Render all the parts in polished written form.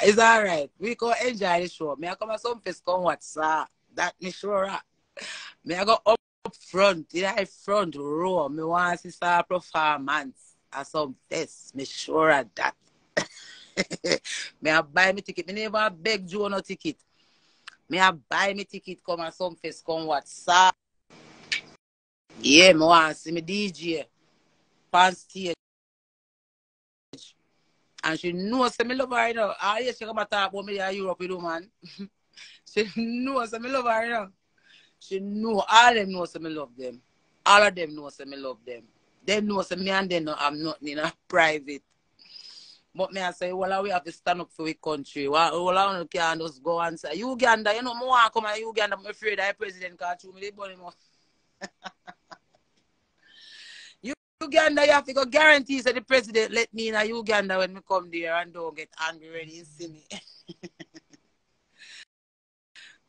It's all right. We go enjoy the show. May I come at some face come what's up? That me sure. May I go up front, in the front row. Me want to see a performance at some face. Me sure at that. May I buy me ticket? Me never beg Joe no ticket. May I buy me ticket? Come at some face come what's up? Yeah, me want to see me DJ. Pan stage. And she knows that I love her, you know. Ah, yeah, she come and talk about me in Europe, you know, man. She knows that I love her, you know. She knows, all of them knows that I love them. All of them knows that I love them. They knows that me and them I'm not, you know, private. But me I say, well, we have to stand up for the country. Well, I don't care, just go and say, Uganda, you know, I want to come to Uganda, I'm afraid that the president can't show me the money more. Uganda, you have to go guarantee that the president let me in a Uganda when we come there and don't get angry when you see me.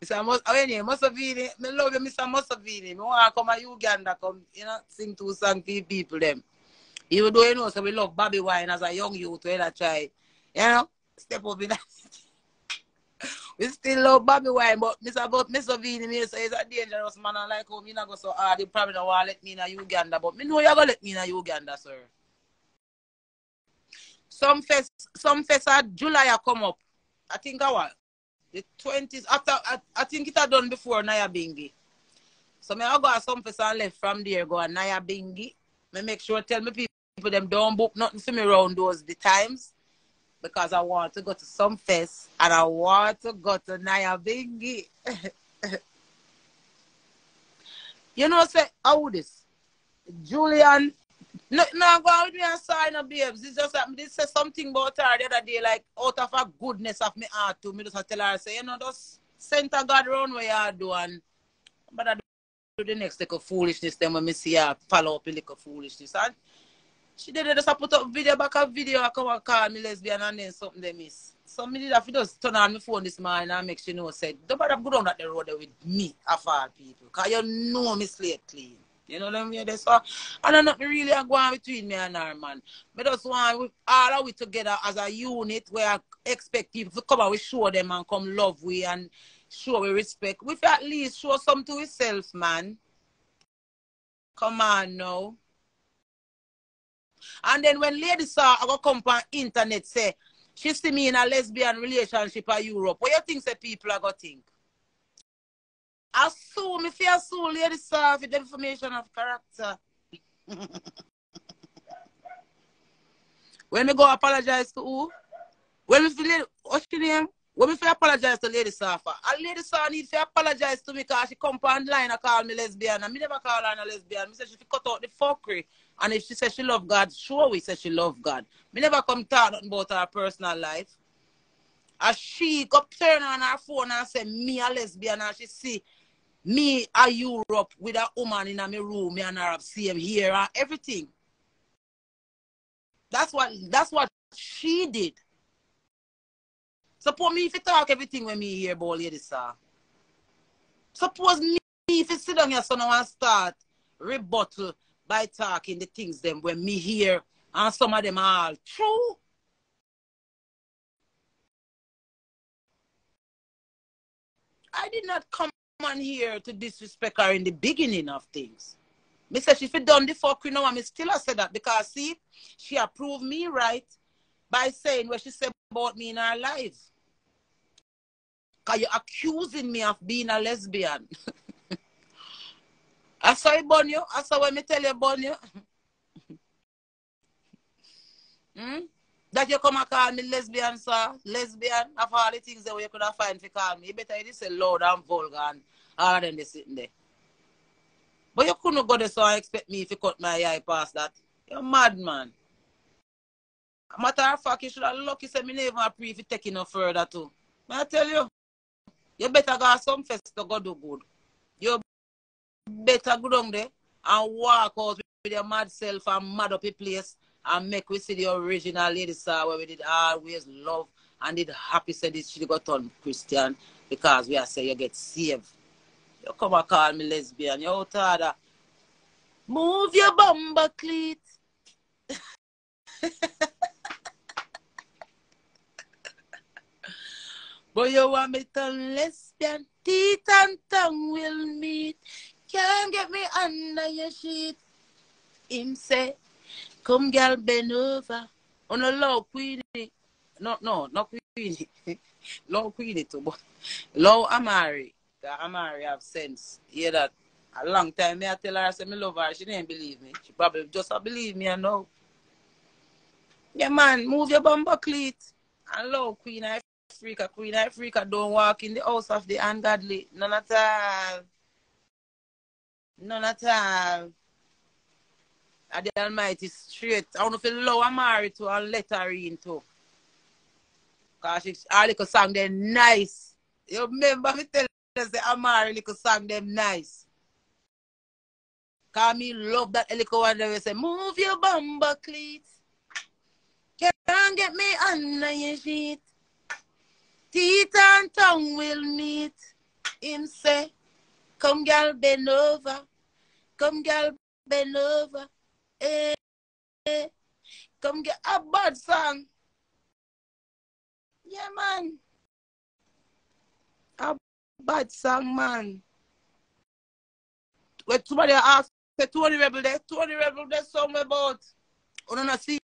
Mr. Musavini, I love you, Mr. Musavini. I want to come to Uganda, come, you know, sing two songs to the people them. Even though you know, so we love Bobby Wine as a young youth when I try, you know, step up in that. We still love Bobby Wine, but Mr. Musavini says he's a dangerous man and like home, you know, go so hard, you probably don't want to let me in Uganda, but me know you're going to let me in Uganda, sir. Some fest at July I come up. I think I was the 20th, after, I think it had done before Naya Bingi. So I go at some fest and left from there, go at Naya Bingi. I make sure, tell me people them don't book nothing for me around those the times. Because I want to go to some fest and I want to go to Naya Bingi. You know, say, how this? Julian, no, go out with me and sign up, babes. It's just like, this says something about her the other day, like, out of her goodness of me heart to me, just tell her, say, you know, just center God around where you are doing. But I do the next little foolishness, then when I see her follow up a little foolishness. And she did just put up video back a video. I come and call me lesbian and then something they miss. So me did that. She just turn on my phone this morning and make sure you know said, don't bother go down that the road with me of all people. Cause you know me slate clean. You know what I mean? So I don't know really go on between me and her man. But just want with all of we together as a unit where I expect people to come and we show them and come love we and show we respect. We at least show some to yourself, man. Come on now. And then when ladies saw I go come on internet say she see me in a lesbian relationship in Europe, what you think say people are gonna think? Assume if you assume ladies saw with the information of character. When we go apologize to who? When we feel what's your name? When we feel apologize to Lady Safa. And Lady Safa need to apologize to me because she come on line and call me lesbian. And me never call her a lesbian. Me say she cut out the fuckery. And if she says she love God, sure we say she love God. Me never come talk nothing about her personal life. As she go turn on her phone and say, me a lesbian, and she see me a Europe with a woman in my room, me and her see him here and everything. That's what she did. Suppose me if you talk everything when me hear about ladies, sir. Suppose me if you sit down here so now and start rebuttal by talking the things them when me hear and some of them are all true. I did not come on here to disrespect her in the beginning of things. Me say she fit done the fuck you know and me still I say that because see she approved me right by saying what she said about me in her life. Cause you're accusing me of being a lesbian. I saw it burn you. I saw when me tell you burn you. That you come and call me lesbian, sir. Lesbian. Of all the things that you could have find for call me. You better you say loud and vulgar and all of them they sitting there. But you couldn't go there so and expect me if you cut my eye past that. You're mad, man. Matter of fact, you should have lucky said me never pre if you take it no further too. But I tell you, you better go some fest to go do good. You better go down there and walk out with your mad self and mad up a place and make we see the original lady sir where we did always love and did happy said this she got on Christian because we are say you get saved. You come and call me lesbian, you out of that. Move your bumper cleat. But you want me to lesbian, teeth and tongue will meet. Can't get me under your sheet. Him say, come girl, bend over. On a low queenie. No, not queenie. Low queenie too, but low Amari. The Amari have sense. Hear that? A long time, I tell her, I said, I love her. She didn't believe me. She probably just believe me, I know. Yeah, man, move your bumper cleat. And love Queen Ifrica. Queen Ifrica don't walk in the house of the ungodly. None at all. None at all. And the Almighty straight. I don't know if you love her married to and let her in too. Because she, her little song, they're nice. You remember me telling us the Amari little song, them nice. Cause me love that little one that we say, move your bumper cleats. Can't get me under your feet. Teeth and tongue will meet. Him say, come girl, bend over. Come girl, bend over. Eh, eh. Come get a bad song. Yeah, man. A bad song, man. When somebody asked, say, Tony Rebel, there's something about. I don't see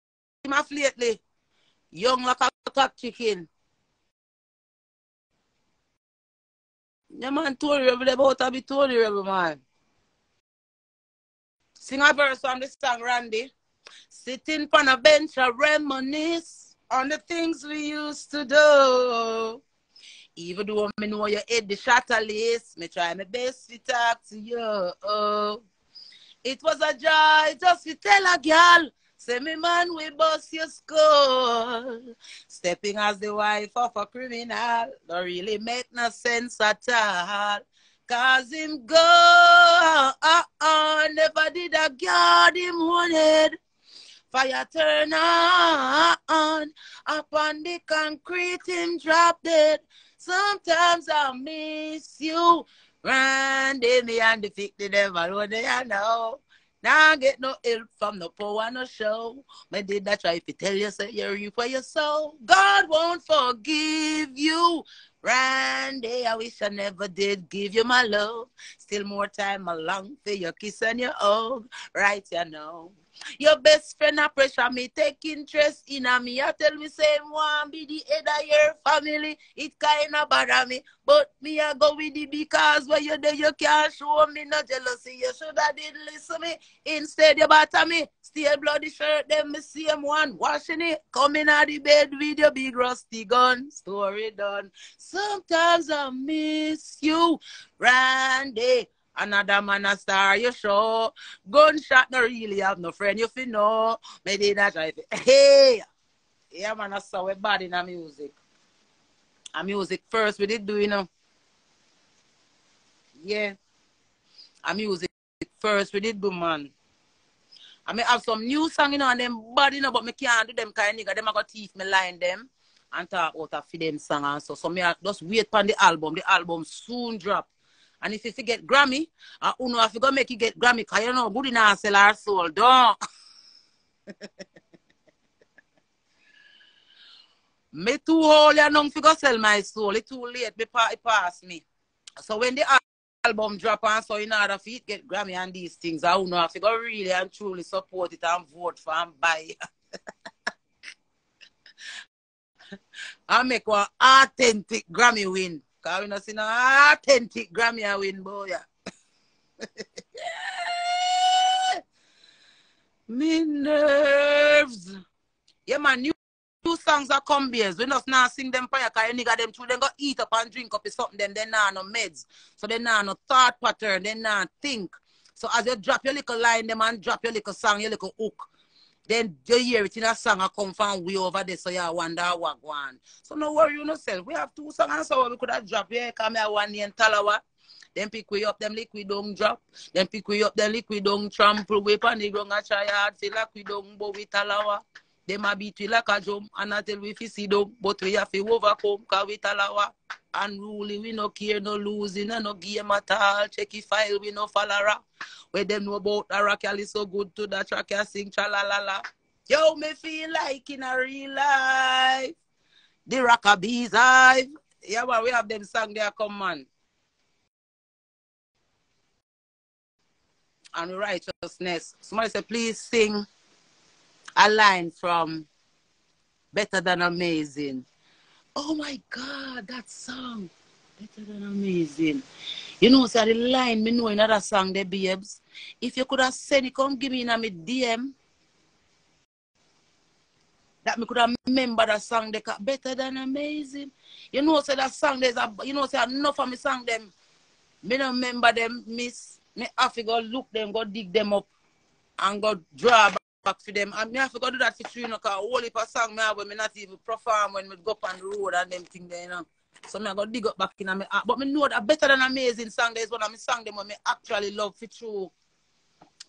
him off lately. Young like a cock chicken. Yeah, man, Tony Rebel, they're about to be Tony Rebel, man. Sing a verse on this song, Randy. Sitting on a bench, I reminisce on the things we used to do. Even though I know your head the shatterless, me try my best to talk to you. It was a joy just to tell a girl, say me man we bust your skull. Stepping as the wife of a criminal don't really make no sense at all. Cause him go, never did a guard him one head. Fire turn on, upon the concrete him drop dead. Sometimes I miss you, Randy, me and defeat the devil, what do you know? Now I get no help from no power, no show. Me did that try to tell you, say you reap for your soul. God won't forgive you, Randy, I wish I never did give you my love. Still more time along for your kiss and your hug, right you know. Your best friend I pressure me, take interest in me. I tell me say one be the head of your family. It kinda bother me, but me I go with it because when you there you can't show me no jealousy. You shoulda did listen me, instead you batter me. Still bloody shirt them me same one washing it, coming out the bed with your big rusty gun. Story done. Sometimes I miss you, Randy. Another man a star, you sure. Gunshot no really have no friend, you fi know. Me did not try fi. Hey! Yeah, man, I saw we bad in our music. Our music first, we did do, you know. Yeah. Our music first, we did do, man. I may have some new song, you know, and them bad, you know, but me can't do them kind of nigga. Them I got teeth, me line them. And talk out of them song and so. So me just wait for the album. The album soon drop. And if you get Grammy, Uno, if you go make you get Grammy, because you know, good enough sell our soul, don't. Me too holy, I don't figure sell my soul. It's too late, it passed me. So when the album drop and so in order for it get Grammy and these things, I Uno, if you go really and truly support it and vote for and buy it. I make one authentic Grammy win. Because we don't see no authentic Grammy I win, boy. Yeah. Me nerves. Yeah, man, new songs are combiers. We just now sing them for you because you nigga them through. They go eat up and drink up with something. Then they not no meds. So they not no thought pattern. They not think. So as you drop your little line, them and drop your little song, your little hook. Then you hear it in a song, I come from way over there, so you wonder what one. So no worry, you know, self. We have two songs and so we could have dropped here, come here one in Talawa. Then pick we up, them liquid don't drop. Then pick we up, them liquid don't trample. We pan the ground and try hard, feel like we don't go with Talawa. They might beat we like a drum, and I tell we if see them, but we have to overcome, because we Talawa. Unruly, we no care, no losing, no game at all. Check it file, we no follower. Where them know about the rock, you so good to that track, you sing cha-la-la-la. Yo, me feel like in a real life, the rock a bee's hive. Yeah, man, we have them song there, come, man. And righteousness. Somebody say, please sing a line from Better Than Amazing. Oh, my God, that song. Better Than Amazing. You know, say the line, me know another song, the babes. If you could have sent it, come give me in a DM. That me could have remember that song, they Better Than Amazing. You know, say that song, there's a, you know, say enough of me song, them. Me don't remember them, miss. Me have to go look them, go dig them up, and go draw back for them. And me have to go do that for 3 years, because a whole heap of songs me have when me not even perform, when me go up on the road and them thing there, you know. So me go dig up back in my heart. But me know that Better Than Amazing song there is one of me song them when me actually love for true.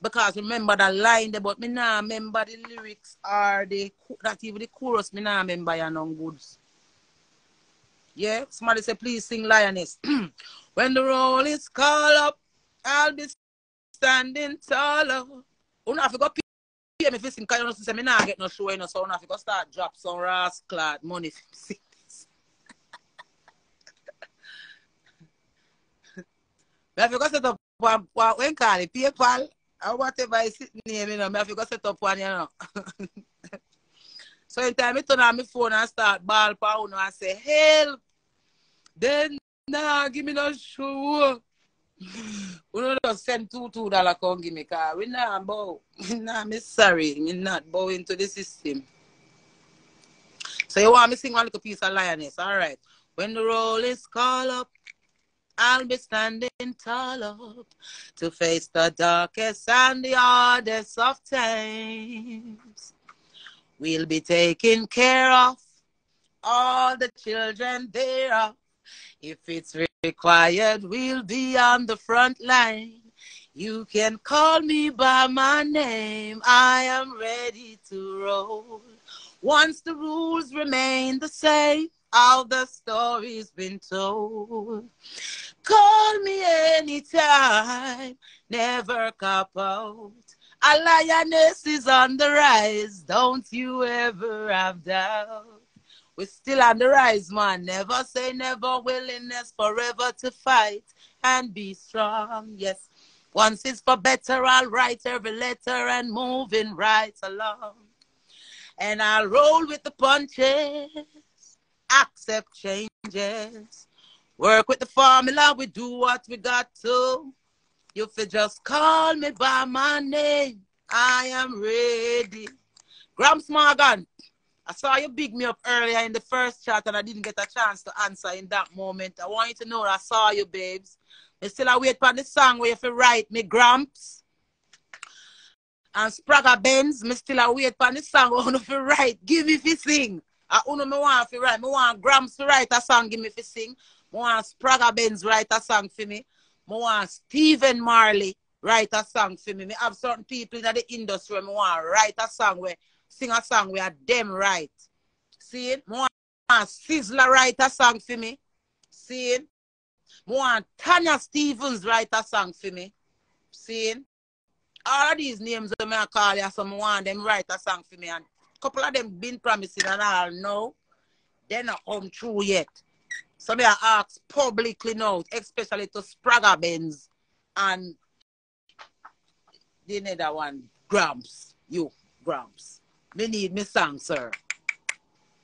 Because remember the line there, but me nah remember the lyrics or the, that even the chorus, me nah remember your non goods. Yeah, somebody say, please sing Lioness. When the roll is called up, I'll be standing taller. You have to go pay me for sing, because you don't say me nah get no show, you know, so you have to go start drop some rascal money for sing this. I have to go set up when call it PayPal or whatever is sitting name, you know, I have to go set up one, you know. So in time I turn on my phone and start ball pound, you know, and say, help! Then nah give me no show. We don't just send $2 come give me, car. We not bow. Nah, me sorry. Me not bow into the system. So you want me sing one little piece of Lioness, all right. When the roll is called up, I'll be standing tall up to face the darkest and the hardest of times. We'll be taking care of all the children thereof. If it's required, we'll be on the front line. You can call me by my name. I am ready to roll. Once the rules remain the same, all the story's been told. Call me anytime, never cop out. A lioness is on the rise. Don't you ever have doubt. We're still on the rise, man. Never say never, willingness forever to fight and be strong, yes. Once it's for better, I'll write every letter and moving right along. And I'll roll with the punches, accept changes, work with the formula, we do what we got to. You feel just call me by my name, I am ready. Gramps Morgan. I saw you big me up earlier in the first chat and I didn't get a chance to answer in that moment. I want you to know that I saw you, babes. I still wait for the song where you write me, Gramps. And Spragga Benz, I still wait for the song where you write, give me for sing. I don't know what I write. I want Gramps to write a song, give me for sing. I want Spragga Benz write a song for me. I want Stephen Marley write a song for me. I have certain people in the industry where I want write a song where sing a song we are them right. See it? More Sizzler write a song for me. See it? More Tanya Stevens write a song for me. See it? All of these names that I call you, some one them write a song for me. And a couple of them been promising and all know they're not come true yet. So I ask publicly now, especially to Spragga Benz and the other one, Gramps. You, Gramps. Me need me song, sir.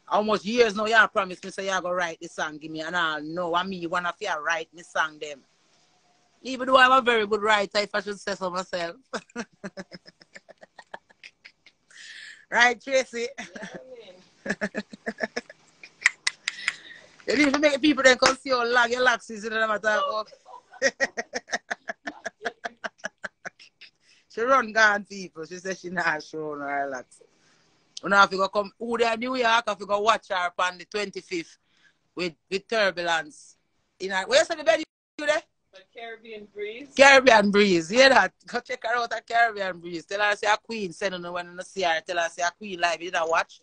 Almost years now, y'all promised me, so y'all go write this song, give me, and I'll know. I mean, one of y'all write me song, them. Even though I'm a very good writer, if I should say so myself. Right, Tracy? Yeah, you need to make people then come see your lag, your laxes, it doesn't matter. She run gone, people. She said she not shown her relax. You know, if you go come, who there New York, if you go watch her on the 25th with Turbulence. You know, where's the venue there? The Caribbean Breeze. Caribbean Breeze, hear that? Go check her out at Caribbean Breeze. Tell her I say a queen, send her when you see her. Tell her I say a queen live, you don't watch.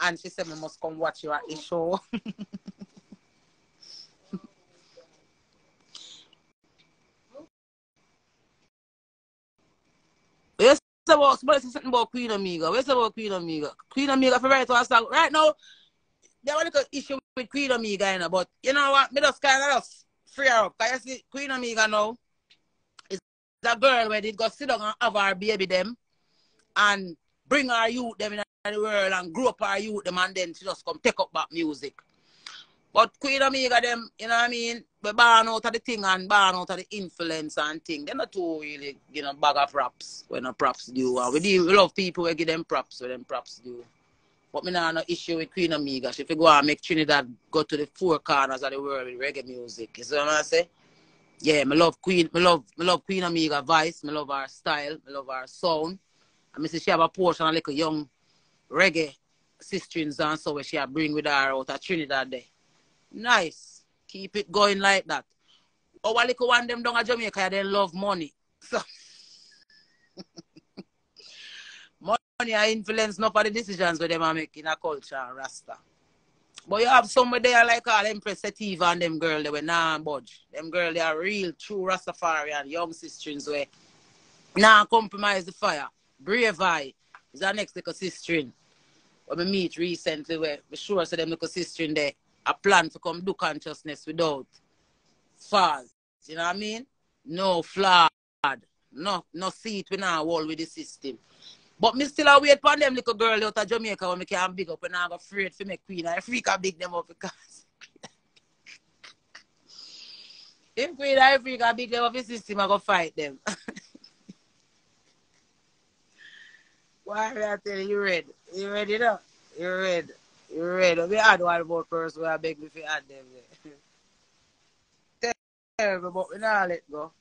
And she said, we must come watch you at the show. Somebody say something about Queen Amiga. Where's about Queen Amiga? Queen Amiga for right to us. Right now, there was a little issue with Queen Amiga, you know, but you know what? Me just kind of just free her up. Because you see, Queen Amiga now is a girl where they go sit down and have her baby them and bring her youth them in the world and grow up her youth them, and then she just come take up back music. But Queen Amiga them, you know what I mean? But born out of the thing and born out of the influence and thing. They're not too really, you know, bag of props when the props do. And we love people who give them props when them props do. But me have no issue with Queen Amiga. She go and make Trinidad go to the four corners of the world with reggae music. You see what I say? Yeah, me love Queen Amiga voice. Me love her style. Me love her sound. And me see she have a portion of like a young reggae sisterins and so where she have bring with her out of Trinidad there. Nice. Keep it going like that. Oh, I like one them down at Jamaica, they love money. So money influence not for the decisions where they are making a culture and Rasta. But you have somebody there like all them Presetiva and them girl, they were nah budge. Them girl, they are real true Rastafari and young sisters where nah compromise the fire. Brave Eye is our next little sister. When we meet recently, where we sure said them little sister in there. A plan to come do consciousness without false. You know what I mean? No flawed. No seat we now wall with the system. But me still a wait for them little girl out of Jamaica when me can big up and I'm afraid for my Queen Ifrica big them up because if Queen Ifrica big them up the system, I go fight them. Why are I telling you red? You ready now? You ready? You read we had one more person where I beg me to add them. Terrible, but we not let go.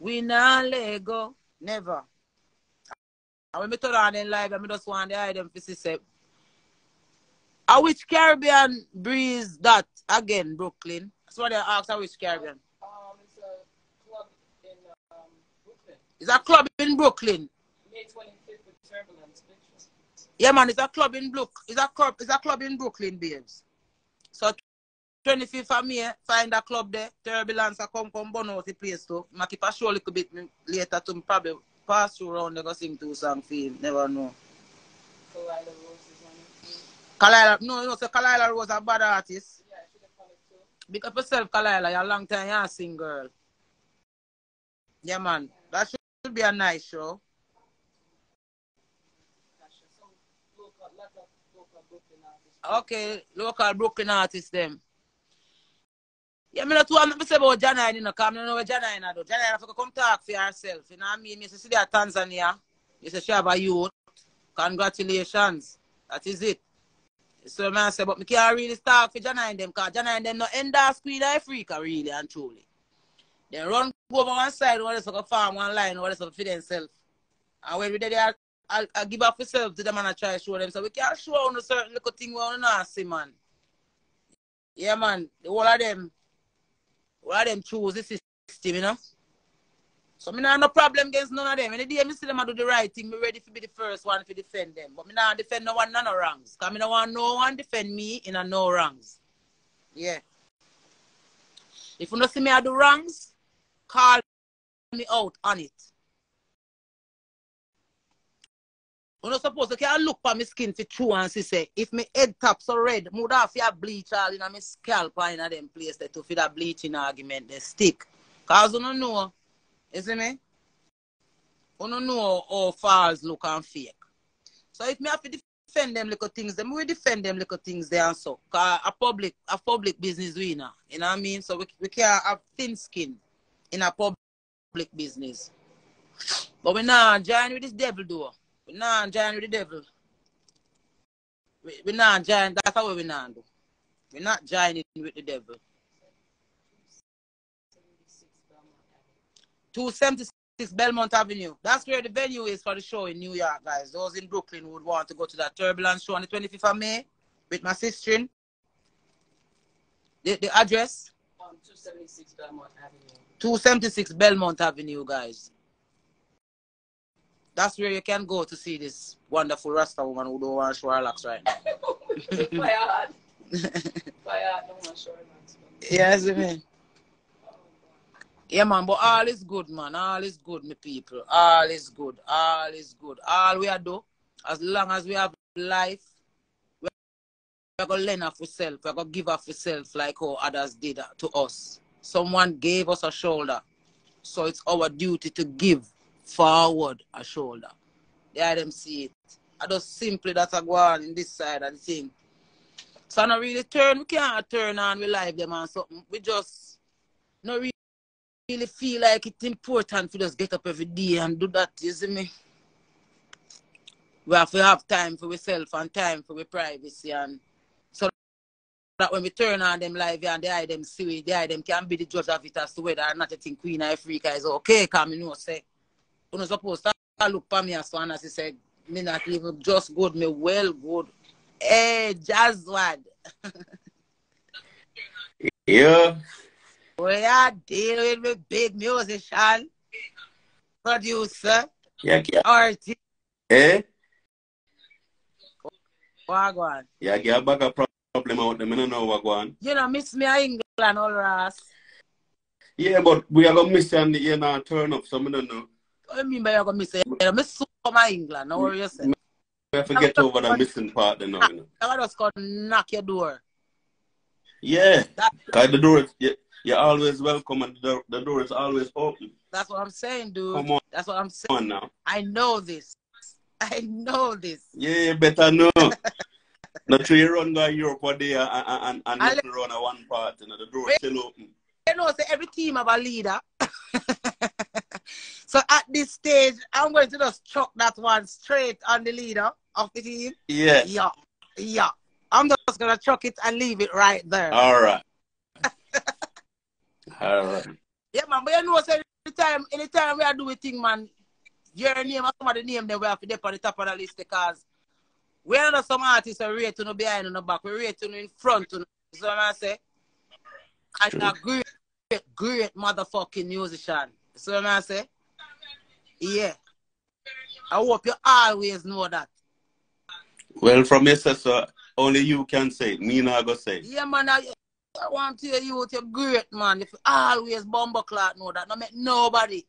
We not let go. Never. And when I turn on them live, I just want to hide them for sister. I which Caribbean Breeze that again, Brooklyn? That's what they asked, I which Caribbean? It's a club in Brooklyn. It's a club in Brooklyn. May 25th with Turbulence. Yeah, man, it's a club in Brook. It's a club in Brooklyn, babes. So 25th of May, find a club there. Turbulence come burn out the place too. I keep a show a little bit later to probably pass through around and go sing two songs for him. Never know. Kalila Rose is on it. Kalila, no, so Kalila Rose a bad artist. Yeah, I should have called it too. Because yourself, Kalila, you're a long time you're a sing girl. Yeah, man. Yeah. That should be a nice show. Okay, local Brooklyn artists them. Yeah, me not too much say about Janine, you know, because I don't know what Janine do. Janine have to come talk for herself, you know what I mean? You see there Tanzania, you say she have a youth. Congratulations. That is it. So man say, but me can't really talk for Janine them, because Janine them no endorse Queen Ifrica really and truly. They run go over one side, one is like a farm, one line, one is like for themselves. And when we did that, I'll give up myself to them and I try to show them. So we can't show on a certain little thing we want to see, man. Yeah, man. All of them choose the system, you know. So I don't have no problem against none of them. When the day I see them I do the right thing, I'm ready to be the first one to defend them. But I don't defend no one, none of wrongs. Because I don't want no one defend me in a no wrongs. Yeah. If you don't see me I do wrongs, call me out on it. You're not supposed to can't look for my skin for true and say, if my head taps are red, move off your bleach all in my scalp and in them place to feel that bleaching argument, they stick. Because you don't know, you see me? You don't know how false look and fake. So if me have to defend them little things, then we defend them little things there and so. Because a public business we now, you know what I mean? So we can't have thin skin in a public business. But we now join with this devil door. We're not joining with the devil. We're not joining. That's how we're not do. We're not joining with the devil. 276 Belmont Avenue. That's where the venue is for the show in New York, guys. Those in Brooklyn would want to go to that Turbulence show on the 25th of May with my sister. The address? 276 Belmont Avenue. 276 Belmont Avenue, guys. That's where you can go to see this wonderful Rasta woman who don't want to show her locks right now. Fire hard, don't want to show her locks. Yes, man. Yeah, man, but all is good, man. All is good, my people. All is good. All is good. All we are do, as long as we have life, we We're going to lend off ourselves. We're going to give off ourselves like how others did to us. Someone gave us a shoulder. So it's our duty to give forward a shoulder. There them see it. I just simply that's a go on in this side and thing. So I don't really turn. We can't turn on we live them and something. We just not really feel like it's important to just get up every day and do that, you see me? We have to have time for ourselves and time for our privacy, and so that when we turn on them live and the eye them see it, the eye them can be the judge of it as to whether or not I think Queen Ifrica is okay, because I know say, we're not supposed to look at me as one as he said, me not even just good, me well good. Hey, Jazwad. Yeah. We are dealing with big musician, producer, artist. Eh? Wagwan. Yeah, I back a problem out there. I don't know Wagwan. You know, miss me in England, all right. Yeah, but we are going to miss you and you know, turn up, so I don't know. What do you mean by you're going to miss you? I'm so my England, how are you saying? We have to get over the missing part then, you know. I'm just going to knock your door. Yeah, because the door is, you're always welcome and the door is always open. That's what I'm saying, dude. Come on. That's what I'm saying. Come on now. I know this. I know this. Yeah, you better know. Not to you run to Europe one day and not run at one part, you know, the door is still open. You know, so every team have a leader. So at this stage, I'm going to just chuck that one straight on the leader of the team. Yeah. Yeah. Yeah. I'm just going to chuck it and leave it right there. All right. All right. Yeah, man, but you know, so anytime we are doing thing, man, your name or somebody name them we have to dip on the top of the list, because we are not some artists are ready to know behind and the back, we're ready to know in front to know. You know what I say? And a great, great motherfucking musician. You know what I say? Yeah. I hope you always know that. Well, from your sister, only you can say it. Me not go say it. Yeah, man, I want to hear you, you're great, man. If you always bumbleclot know that, don't make nobody,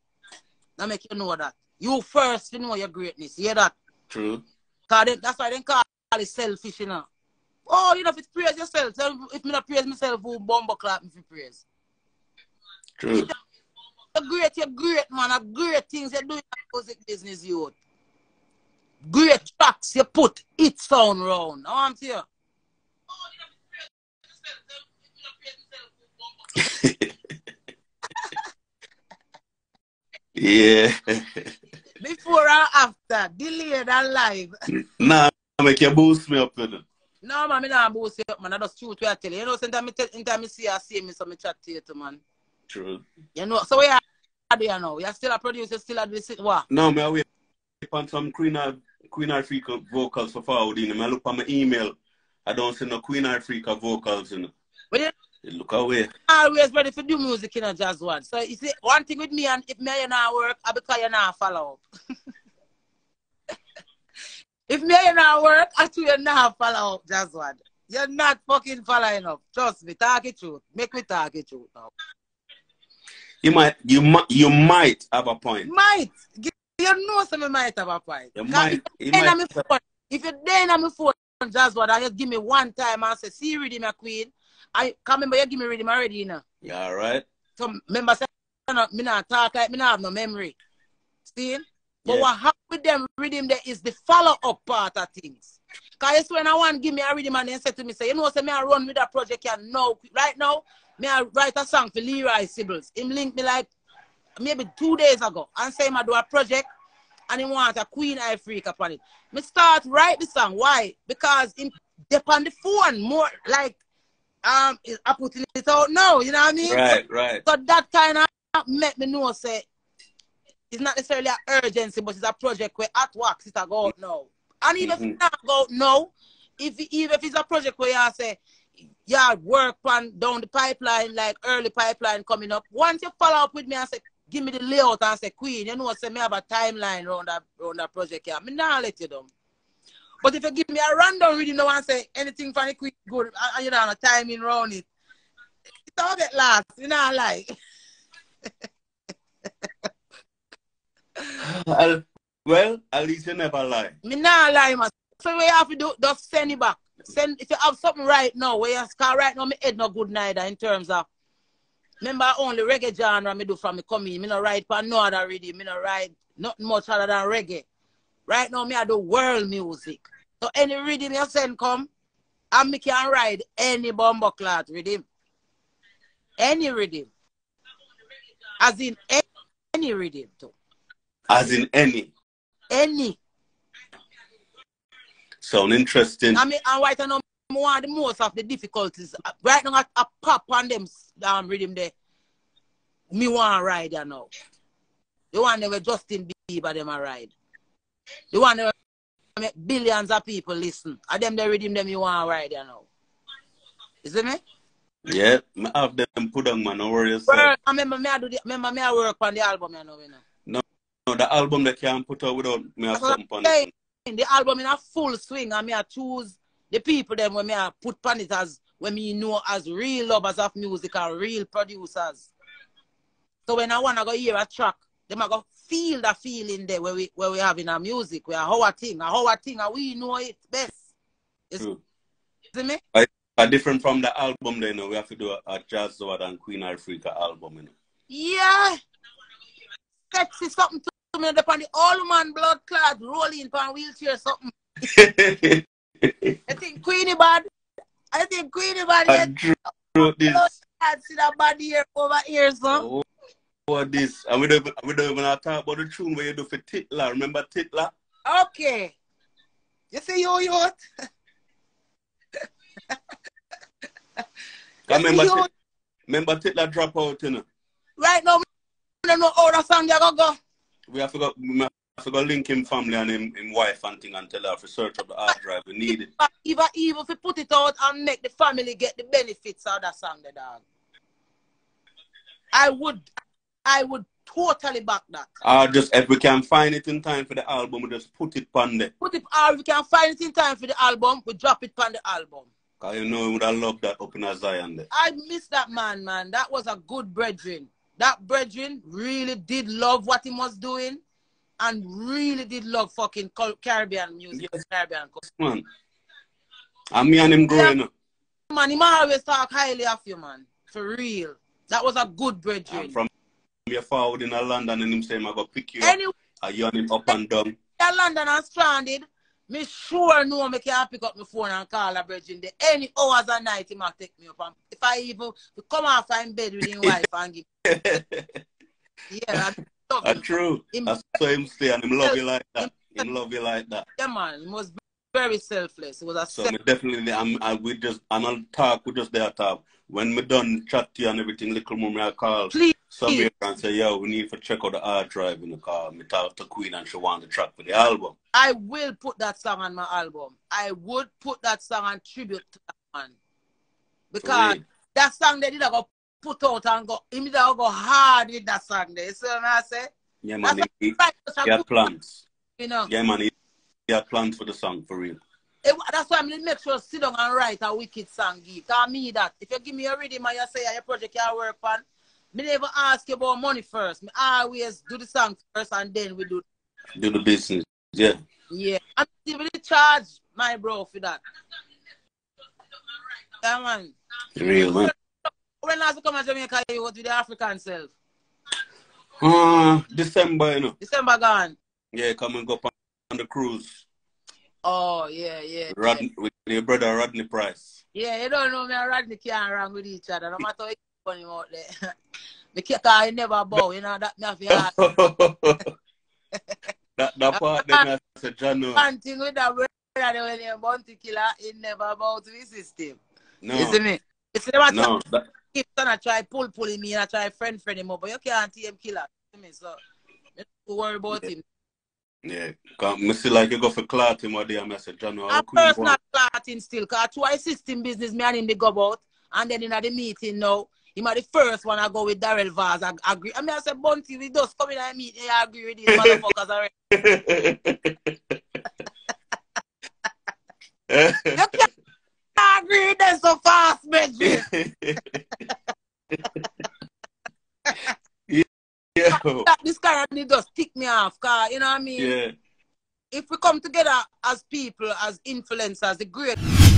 don't make you know that. You first, you know your greatness. You hear that? True. They, that's why they call it selfish, you know. Oh, you know, if it's praise yourself. If me not praise myself, who bumble clap me for praise? True. You're great, man. A great things you do in the music business, you. Great tracks you put. It sound round. I want to hear. Oh, you know, if it's praise yourself. If me not praise myself, who bumble clap me? Yeah. Before and after, delayed and live. Nah, make you boost me up with it. No, man, I don't boost you up, man. I just truth what I tell you. You know, sometimes I see you, I see me, so I chat to you too, man. True. You know, so where are you now? You're still a producer, still a this, what? No, man, I wait on some Queen Ifrica vocals for forward, you know. I look on my email, I don't see no Queen Ifrica vocals, you know. But you look away. I'm always ready for do music in a Jazwad. So you see, one thing with me, and if me and I work, I because you not follow up. If me and I work, I do you not follow up, Jazwad. You're not fucking following up. Trust me, talk it truth. Make me talk it truth now. You might have a point. Might. You know somebody might have a point. You might. If you're there on my phone, Jazwad, I just give me one time and say, see ready, my queen. I can't remember you give me rhythm already, you know. Yeah, all right. So, remember, me not talk like me not have no memory. See? But yeah. What happened with them rhythm there is the follow-up part of things. Because when I want to give me a rhythm and then said to me, say, you know, say, me I run with that project and now, right now, me I write a song for Leroy Sibbles. Him linked me like maybe 2 days ago and say I do a project and he want a Queen Ifrica upon it. Me start write the song. Why? Because him depend on the phone more like I put it out now, you know what I mean? Right, right. So that kind of make me know, say, it's not necessarily an urgency, but it's a project where at work, it's a go out now. And even if it's not go out now, even if it's a project where you say, yeah, work plan down the pipeline, like early pipeline coming up, once you follow up with me and say, give me the layout and say, Queen, you know what, say, me have a timeline around that project here. I mean, now let you down. But if you give me a random reading now and say anything funny, quick, good, and you don't have a timing around it, it's all that last, you know, like. Well, at least you never lie. Me not lie, man. So we have to do, just send it back. send, if you have something right now, where your scar right now, my head no good neither in terms of, remember only reggae genre me do from me coming, me no write for no other rhythm, me no write nothing much other than reggae. Right now me I do world music. So any rhythm you send come, and me can ride any bumper clad rhythm. Any rhythm. As in any rhythm too. As in any? Any. Sound interesting. I mean, and right now, one of the most of the difficulties right now I pop on them rhythm there. Me want to ride there now. The one that were Justin Bieber them a ride. The one that make billions of people listen. And them they rhythm them you want to ride there now. Is it me? Yeah, I have them put on man, no worry yourself. I remember me I do the, remember me I work on the album, you know. No, the album they can't put out without me a something on it. The album in a full swing, and me I choose the people them when me I put on it as when me know as real lovers of music and real producers. So when I wanna go hear a track, them I go feel the feeling there where we have in our music, where our thing, and we know it best. You see me? But different from the album, then you know, we have to do a Jazwad and Queen Ifrica album, you know. Yeah, sexy something to. Upon the old man blood clad rolling upon wheelchair or something. I think Queenie bad wrote this. See that bad here over here, so. What this? And we don't even talk about the tune where you do for Titla. Remember Titla? Okay. You see you what? remember Titla drop out, you know. Right now, we don't know how the song they're gonna go. We have to go link him family and him wife and thing and tell her to search up the hard drive. We need it. Even if we put it out and make the family get the benefits out of that song, the dog. I would totally back that. Just if we can find it in time for the album, we just put it on there. If we can find it in time for the album, we drop it on the album. Cause you know we would have loved that open as Zion there. I miss that man. That was a good brethren. That brethren really did love what he was doing and really did love fucking Caribbean music. Yes, Caribbean culture. Man. And me and him growing up. Man, he might always talk highly of you, man. For real. That was a good brethren. And from your forward in London and him saying, I'm going to pick you anyway, up. And you and him up and down. In London and stranded, me sure know I can pick up my phone and call a brethren there. Any hours and night he might take me up. And if I even come off in bed with his wife and give yeah, that's true. That's why him stay and him love you like that. Him love you like that. Yeah, man. He was very selfless. It was a so definitely. I'll talk. We just there talk. When me done chat to you and everything, little mommy I call somewhere and say, yo, we need to check out the hard drive in the car. Me talk to Queen and she want the track for the album. I will put that song on my album. I would put that song on tribute to that man because that song they did I go. Put out and go, him there go hard with that song there. You see what I say? Yeah, man. He had plans. You know? Yeah, man. He had plans for the song, for real. That's why I'm going to make sure sit down and write a wicked song. Tell me that. If you give me a rhythm and you say your project you work on, me never ask you about money first. I always do the song first and then we do the business. Yeah. Yeah. And they really charge my bro for that. Yeah, man. Real, man. When last you come to Jamaica, you was with the African self? December, you know. December gone? Yeah, come and go on the cruise. Oh, yeah. With your brother, Rodney Price. Yeah, you don't know me and Rodney can't run with each other. No matter what you put him out there. Because he never bow, you know, that me have your heart. That part, then I said, Jano. One thing with that brother, when you're born to kill her, he never bow to his system. No. You see me? You see what no, that... And I try pulling me and I try friend him up, but you can't see him killer. So don't worry about him. Yeah, I see like you go for clotting one day and I said, John, I'm personal clotting still, because I assist in business, me and him they go about, and then in the meeting now, him are the first one I go with Daryl Vaz. I agree. I mean, I said, Bunty, we just come in and meet, I agree with these motherfuckers already. I agree with them so fast, bitch. This kind of just tick me off, car. You know what I mean? Yeah. If we come together as people, as influencers, the great.